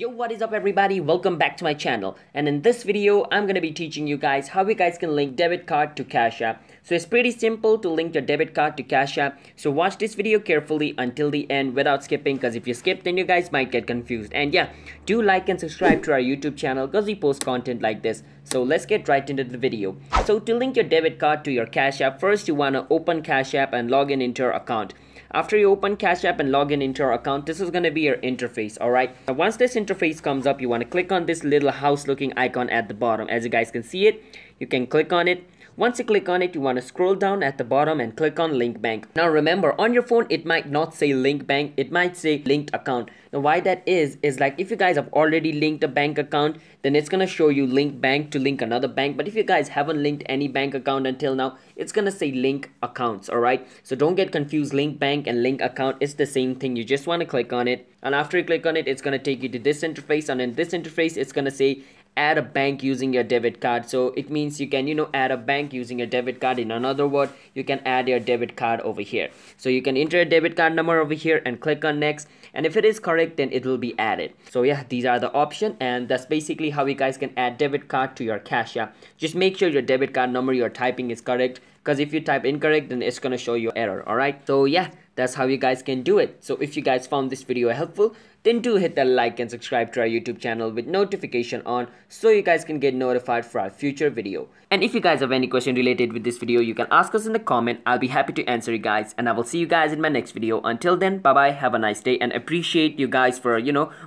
Yo, what is up everybody, welcome back to my channel. And in this video I'm going to be teaching you guys how you guys can link debit card to Cash App. So it's pretty simple to link your debit card to Cash App, so watch this video carefully until the end without skipping, because if you skip then you guys might get confused. And yeah, do like and subscribe to our YouTube channel because we post content like this. So let's get right into the video. So to link your debit card to your Cash App, first you want to open Cash App and log in into your account. After you open Cash App and log in into your account, this is going to be your interface. Alright, now once this interface comes up, you want to click on this little house looking icon at the bottom. As you guys can see it, you can click on it. Once you click on it, you want to scroll down at the bottom and click on Link Bank. Now remember, on your phone it might not say Link Bank, it might say Linked Account. Now why that is like if you guys have already linked a bank account, then it's going to show you Link Bank to link another bank. But if you guys haven't linked any bank account until now, it's going to say Link Accounts, alright? So don't get confused, Link Bank and Link Account, it's the same thing. You just want to click on it. And after you click on it, it's going to take you to this interface. And in this interface, it's going to say add a bank using your debit card. So it means you can, add a bank using your debit card. In another word, you can add your debit card over here. So you can enter your debit card number over here and click on next. And if it is correct, then it will be added. So yeah, these are the options. And that's basically how you guys can add debit card to your Cash App. Just make sure your debit card number you're typing is correct, because if you type incorrect, then it's going to show you error. Alright, so yeah, that's how you guys can do it. So if you guys found this video helpful, then do hit that like and subscribe to our YouTube channel with notification on, so you guys can get notified for our future video. And if you guys have any question related with this video, you can ask us in the comment. I'll be happy to answer you guys, and I will see you guys in my next video. Until then, bye bye, have a nice day, and appreciate you guys for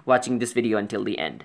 watching this video until the end.